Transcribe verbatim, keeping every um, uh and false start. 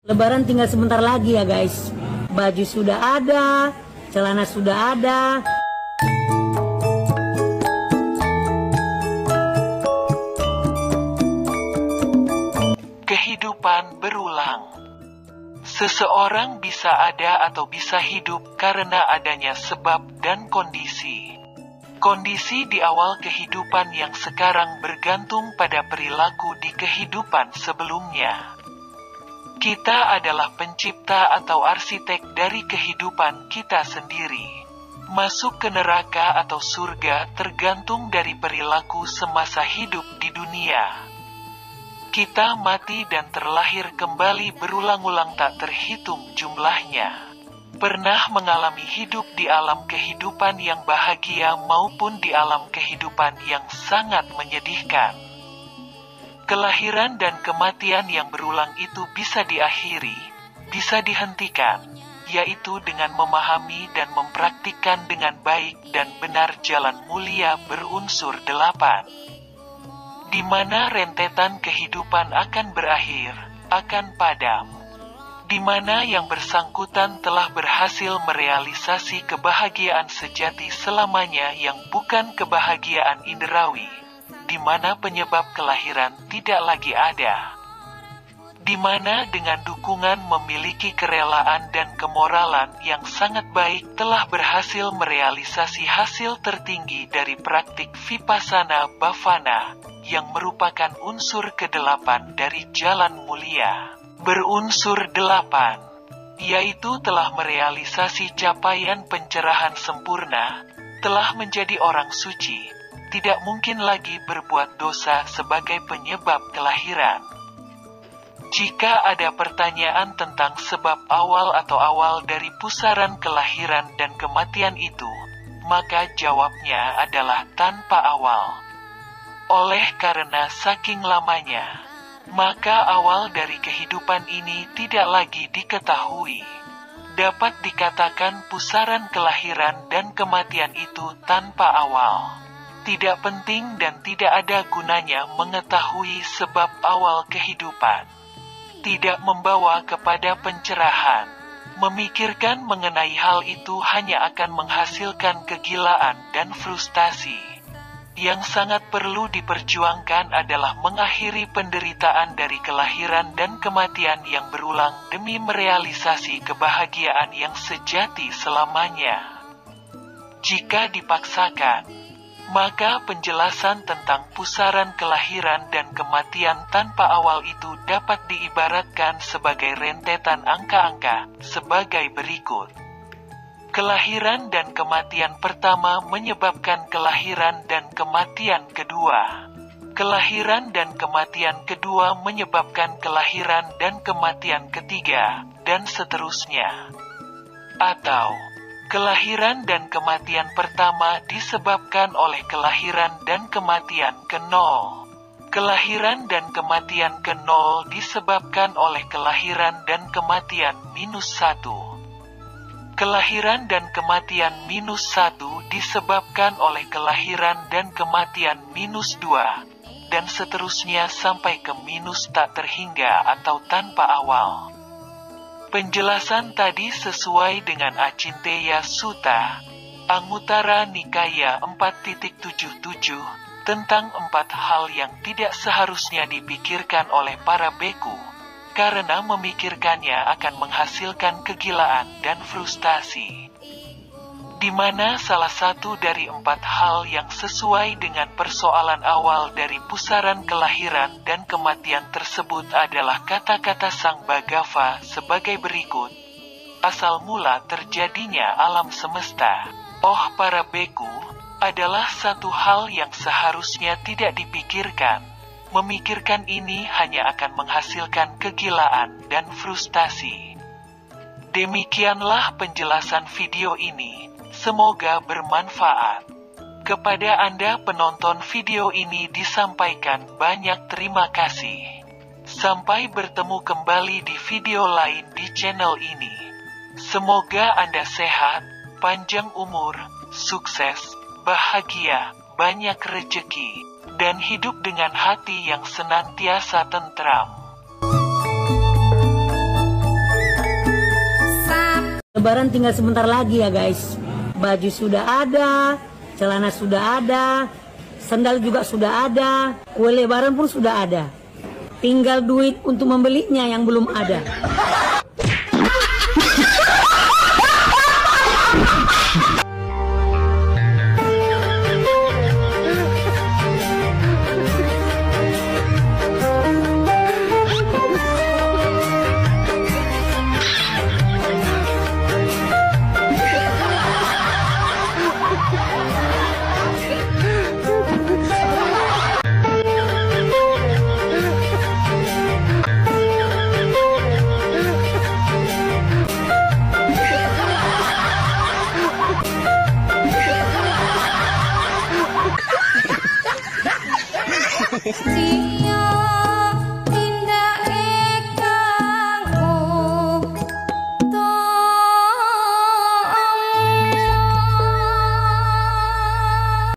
Lebaran tinggal sebentar lagi ya guys. Baju sudah ada, celana sudah ada. Kehidupan berulang. Seseorang bisa ada atau bisa hidup karena adanya sebab dan kondisi. Kondisi di awal kehidupan yang sekarang bergantung pada perilaku di kehidupan sebelumnya. Kita adalah pencipta atau arsitek dari kehidupan kita sendiri. Masuk ke neraka atau surga tergantung dari perilaku semasa hidup di dunia. Kita mati dan terlahir kembali berulang-ulang tak terhitung jumlahnya. Pernah mengalami hidup di alam kehidupan yang bahagia maupun di alam kehidupan yang sangat menyedihkan. Kelahiran dan kematian yang berulang itu bisa diakhiri, bisa dihentikan, yaitu dengan memahami dan mempraktikkan dengan baik dan benar jalan mulia berunsur delapan. Di mana rentetan kehidupan akan berakhir, akan padam. Di mana yang bersangkutan telah berhasil merealisasi kebahagiaan sejati selamanya yang bukan kebahagiaan inderawi. Di mana penyebab kelahiran tidak lagi ada. Di mana dengan dukungan memiliki kerelaan dan kemoralan yang sangat baik telah berhasil merealisasi hasil tertinggi dari praktik Vipassana Bhavana, yang merupakan unsur kedelapan dari Jalan Mulia. Berunsur delapan, yaitu telah merealisasi capaian pencerahan sempurna, telah menjadi orang suci, tidak mungkin lagi berbuat dosa sebagai penyebab kelahiran. Jika ada pertanyaan tentang sebab awal atau awal dari pusaran kelahiran dan kematian itu, maka jawabnya adalah tanpa awal. Oleh karena saking lamanya, maka awal dari kehidupan ini tidak lagi diketahui. Dapat dikatakan pusaran kelahiran dan kematian itu tanpa awal. Tidak penting dan tidak ada gunanya mengetahui sebab awal kehidupan. Tidak membawa kepada pencerahan. Memikirkan mengenai hal itu hanya akan menghasilkan kegilaan dan frustasi. Yang sangat perlu diperjuangkan adalah mengakhiri penderitaan dari kelahiran dan kematian yang berulang demi merealisasi kebahagiaan yang sejati selamanya. Jika dipaksakan, maka penjelasan tentang pusaran kelahiran dan kematian tanpa awal itu dapat diibaratkan sebagai rentetan angka-angka sebagai berikut. Kelahiran dan kematian pertama menyebabkan kelahiran dan kematian kedua. Kelahiran dan kematian kedua menyebabkan kelahiran dan kematian ketiga, dan seterusnya. Atau kelahiran dan kematian pertama disebabkan oleh kelahiran dan kematian ke-nol. Kelahiran dan kematian ke-nol disebabkan oleh kelahiran dan kematian minus satu. Kelahiran dan kematian minus satu disebabkan oleh kelahiran dan kematian minus dua, dan seterusnya sampai ke minus tak terhingga atau tanpa awal. Penjelasan tadi sesuai dengan Acinteya Sutta, Anguttara Nikaya empat titik tujuh puluh tujuh, tentang empat hal yang tidak seharusnya dipikirkan oleh para bhikkhu, karena memikirkannya akan menghasilkan kegilaan dan frustasi. Di mana salah satu dari empat hal yang sesuai dengan persoalan awal dari pusaran kelahiran dan kematian tersebut adalah kata-kata Sang Bhagava sebagai berikut. Asal mula terjadinya alam semesta. Oh para bhikkhu, adalah satu hal yang seharusnya tidak dipikirkan. Memikirkan ini hanya akan menghasilkan kegilaan dan frustasi. Demikianlah penjelasan video ini. Semoga bermanfaat. Kepada Anda penonton video ini disampaikan banyak terima kasih. Sampai bertemu kembali di video lain di channel ini. Semoga Anda sehat, panjang umur, sukses, bahagia, banyak rejeki, dan hidup dengan hati yang senantiasa tentram. Lebaran tinggal sebentar lagi ya guys. Baju sudah ada, celana sudah ada, sendal juga sudah ada, kue Lebaran pun sudah ada. Tinggal duit untuk membelinya yang belum ada.